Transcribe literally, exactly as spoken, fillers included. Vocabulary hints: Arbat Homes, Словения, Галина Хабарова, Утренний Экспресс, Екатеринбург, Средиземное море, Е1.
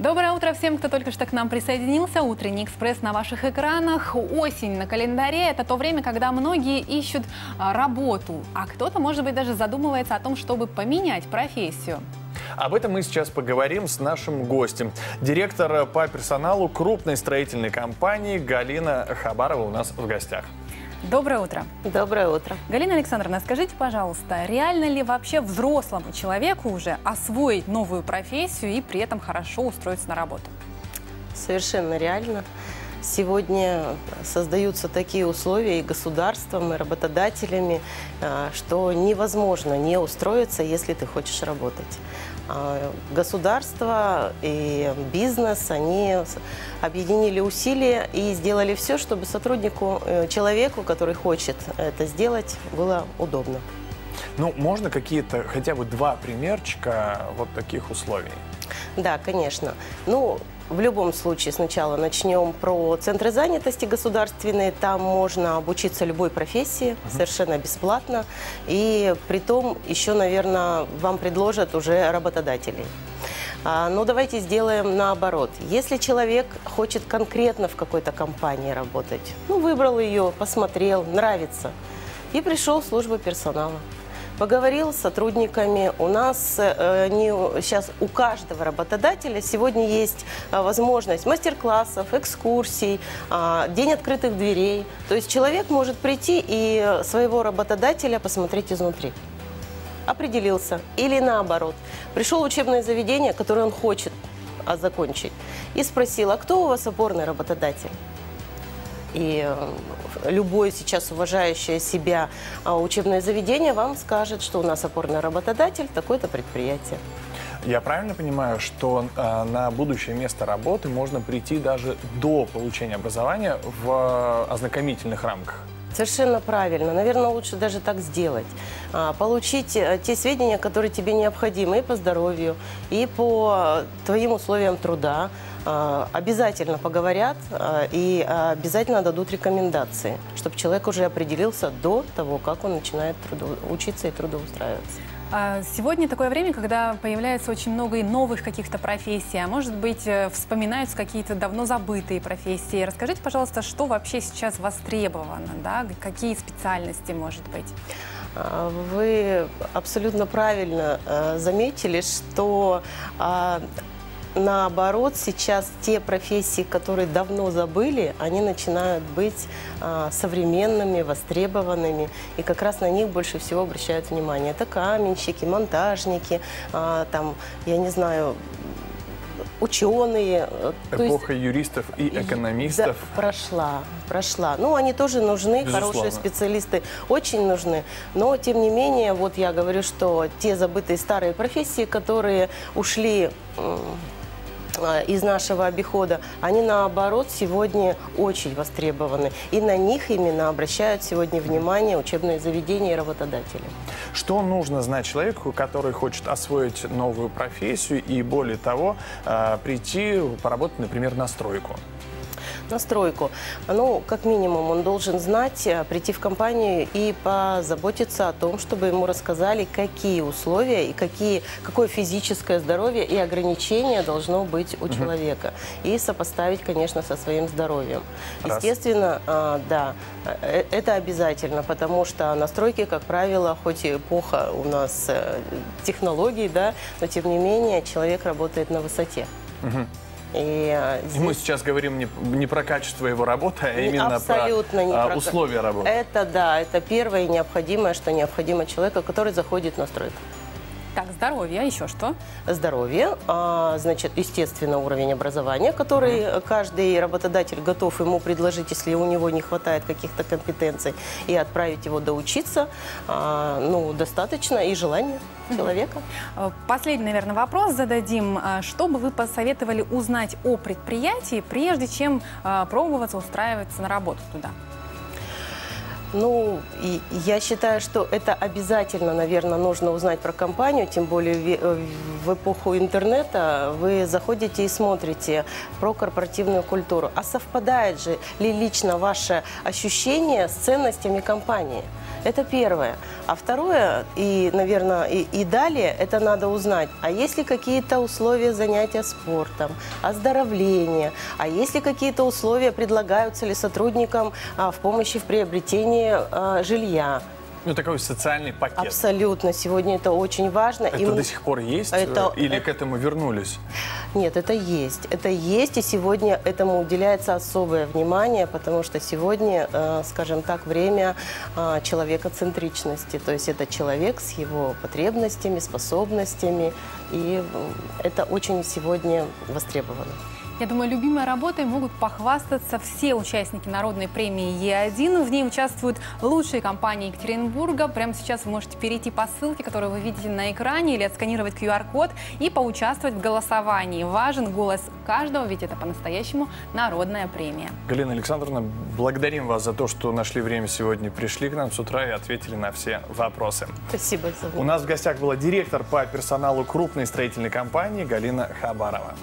Доброе утро всем, кто только что к нам присоединился. Утренний экспресс на ваших экранах. Осень на календаре – это то время, когда многие ищут работу, а кто-то, может быть, даже задумывается о том, чтобы поменять профессию. Об этом мы сейчас поговорим с нашим гостем. Директор по персоналу крупной строительной компании Галина Хабарова у нас в гостях. Доброе утро. Доброе утро. Галина Александровна, скажите, пожалуйста, реально ли вообще взрослому человеку уже освоить новую профессию и при этом хорошо устроиться на работу? Совершенно реально. Сегодня создаются такие условия и государством, и работодателями, что невозможно не устроиться, если ты хочешь работать. Государство и бизнес, они объединили усилия и сделали все, чтобы сотруднику, человеку, который хочет это сделать, было удобно. Ну, можно какие-то хотя бы два примерчика вот таких условий? Да, конечно. Ну, в любом случае, сначала начнем про центры занятости государственные. Там можно обучиться любой профессии Uh-huh. совершенно бесплатно. И при том еще, наверное, вам предложат уже работодателей. Но давайте сделаем наоборот. Если человек хочет конкретно в какой-то компании работать, ну, выбрал ее, посмотрел, нравится, и пришел в службу персонала. Поговорил с сотрудниками. У нас э, не, сейчас у каждого работодателя сегодня есть э, возможность мастер-классов, экскурсий, э, день открытых дверей. То есть человек может прийти и своего работодателя посмотреть изнутри. Определился. Или наоборот. Пришел в учебное заведение, которое он хочет закончить, и спросил, а кто у вас опорный работодатель? И любое сейчас уважающее себя учебное заведение вам скажет, что у нас опорный работодатель, такое-то предприятие. Я правильно понимаю, что на будущее место работы можно прийти даже до получения образования в ознакомительных рамках? Совершенно правильно. Наверное, лучше даже так сделать. Получить те сведения, которые тебе необходимы и по здоровью, и по твоим условиям труда. Обязательно поговорят и обязательно дадут рекомендации, чтобы человек уже определился до того, как он начинает труду, учиться и трудоустраиваться. Сегодня такое время, когда появляется очень много и новых каких-то профессий, а может быть, вспоминаются какие-то давно забытые профессии. Расскажите, пожалуйста, что вообще сейчас востребовано, да? Какие специальности, может быть? Вы абсолютно правильно заметили, что... Наоборот, сейчас те профессии, которые давно забыли, они начинают быть а, современными, востребованными. И как раз на них больше всего обращают внимание. Это каменщики, монтажники, а, там, я не знаю, ученые. Эпоха есть, юристов и экономистов. Да, прошла, прошла. Ну, они тоже нужны, безусловно. Хорошие специалисты очень нужны. Но, тем не менее, вот я говорю, что те забытые старые профессии, которые ушли... из нашего обихода, они наоборот сегодня очень востребованы. И на них именно обращают сегодня внимание учебные заведения и работодатели. Что нужно знать человеку, который хочет освоить новую профессию и, более того, прийти поработать, например, на стройку? На стройку. Ну, как минимум, он должен знать, прийти в компанию и позаботиться о том, чтобы ему рассказали, какие условия и какие, какое физическое здоровье и ограничения должно быть у человека. И сопоставить, конечно, со своим здоровьем. Раз. Естественно, да, это обязательно, потому что на стройке, как правило, хоть и эпоха у нас технологий, да, но тем не менее человек работает на высоте. Угу. И здесь... Мы сейчас говорим не, не про качество его работы, а именно абсолютно про, про условия работы. Это да, это первое и необходимое, что необходимо человеку, который заходит на стройку. Так, здоровье, а еще что? Здоровье, а, значит, естественно, уровень образования, который Mm-hmm. каждый работодатель готов ему предложить, если у него не хватает каких-то компетенций, и отправить его доучиться, а, ну, достаточно, и желание Mm-hmm. человека. Последний, наверное, вопрос зададим. Что бы вы посоветовали узнать о предприятии, прежде чем а, пробоваться устраиваться на работу туда? Ну, и я считаю, что это обязательно, наверное, нужно узнать про компанию, тем более в эпоху интернета вы заходите и смотрите про корпоративную культуру. А совпадает же ли лично ваше ощущение с ценностями компании? Это первое. А второе, и, наверное, и, и далее, это надо узнать, а есть ли какие-то условия занятия спортом, оздоровления, а есть ли какие-то условия, предлагаются ли сотрудникам а, в помощи в приобретении а, жилья. Ну, такой социальный пакет. Абсолютно. Сегодня это очень важно. Это Им... до сих пор есть? Это... Или к этому вернулись? Нет, это есть. Это есть, и сегодня этому уделяется особое внимание, потому что сегодня, скажем так, время человекоцентричности. То есть это человек с его потребностями, способностями, и это очень сегодня востребовано. Я думаю, любимой работой могут похвастаться все участники народной премии Е один. В ней участвуют лучшие компании Екатеринбурга. Прямо сейчас вы можете перейти по ссылке, которую вы видите на экране, или отсканировать ку ар код и поучаствовать в голосовании. Важен голос каждого, ведь это по-настоящему народная премия. Галина Александровна, благодарим вас за то, что нашли время сегодня, пришли к нам с утра и ответили на все вопросы. Спасибо. У нас в гостях была директор по персоналу крупной строительной компании Галина Хабарова.